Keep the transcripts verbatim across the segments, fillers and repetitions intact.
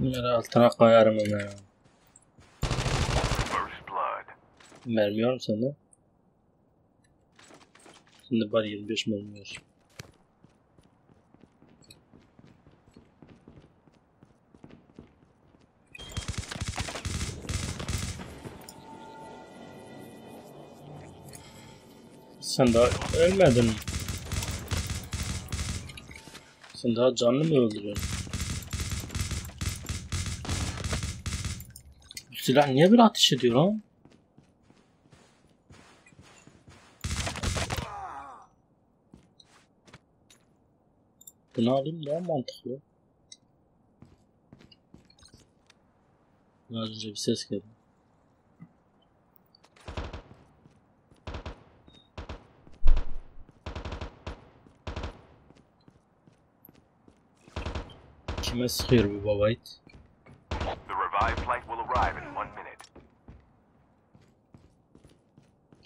Bunları altına koyarım hemen ya. Mermiyorum sende. Şimdi bari yirmi beş mermiyor. Sen daha ölmedin mi? Sen daha canlı mı öldürüyorsun? Silah niye böyle ateş ediyor lan? Bunu alayım, daha mantıklı. Az önce bir ses geldi. Kime sıkıyor bu baba it?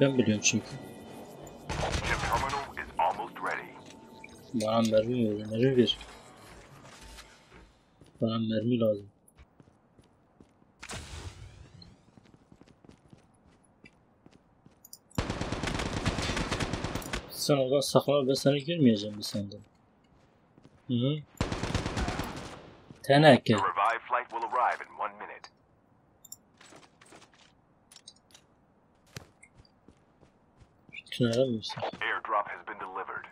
Ben biliyorum çünkü. Bana mermi ver, mermi ver. Bana mermi lazım. Sen oradan saklan, ben sana girmeyeceğim bir sandım. Hı hı. Teneke. Airdrop has been delivered.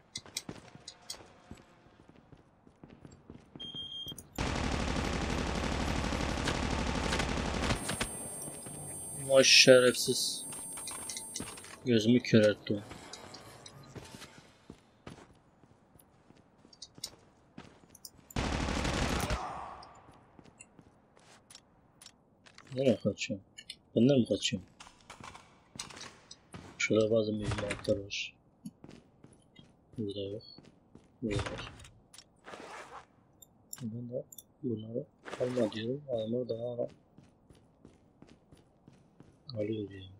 Vay şerefsiz. Gözümü kör etti. Nereye kaçıyorum? Benden mi kaçıyorum? Şurada bazı mühimmatlar var. Burada yok. Burada var. Ben de bunları alma diyorum. Alma daha ara. Alıyor diyorum.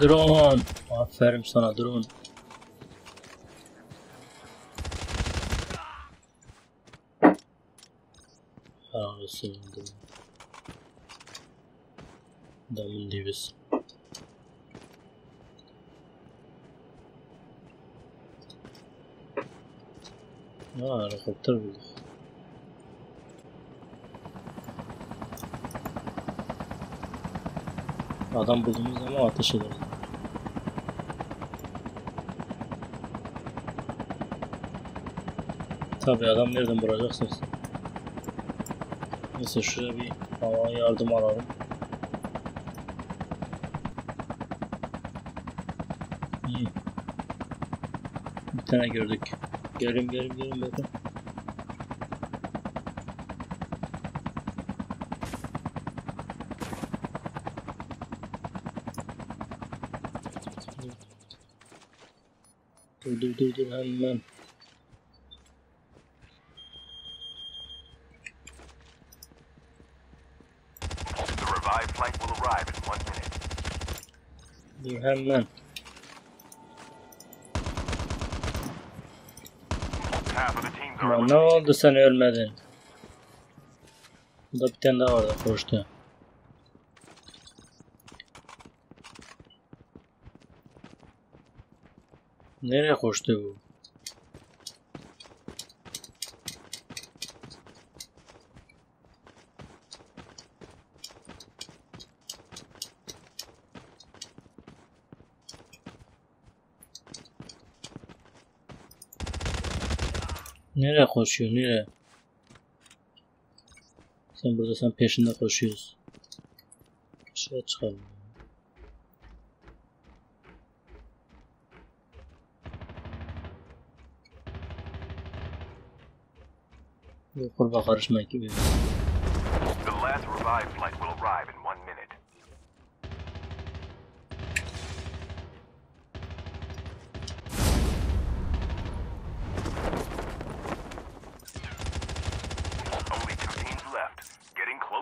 Drone! Aferin sana drone. Haa sevindim. Adamın divisi. Haa helikopter bulduk. Adam bulduğumuz zaman ateş ederiz. Tabii adam nereden vuracaksınız? Neyse şuraya bir hava yardım alalım. İyi. Bir tane gördük. Gelin gelin gelin bakın. Dur dur dur dur hemen. Hemen. Ne oldu sen ölmedin? Burada bir tane daha vardı, koştu. Nereye koştu bu? Nereye koşuyor, nereye? Sen burada sen peşinde koşuyoruz. Şuraya çıkalım. Bu kurba karışma ekibi. The last revived flight will arrive in one minute.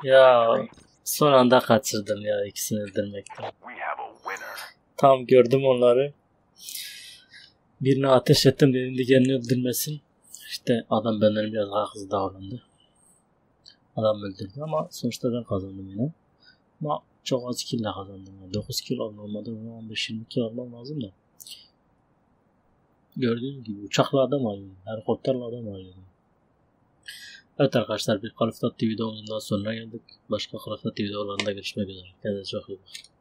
Ya son anda kaçırdım ya ikisini öldürmekten. Tam gördüm onları. Birine ateş ettim, dedim diğerini öldürmesin. İşte adam benden biraz haksız davrandı. Adam öldürdü ama sonuçta ben kazandım yine. Ama çok az kill ile kazandım. Yani dokuz kill olmadı, on beş yirmi kill almam lazım da. Gördüğünüz gibi uçakla adam ayırdım, helikopterle adam ayırdım. Evet arkadaşlar, bir Helikopter T V'de ondan sonra geldik. Başka Helikopter T V'de olanında görüşmek üzere. Kendinize çok iyi bakın.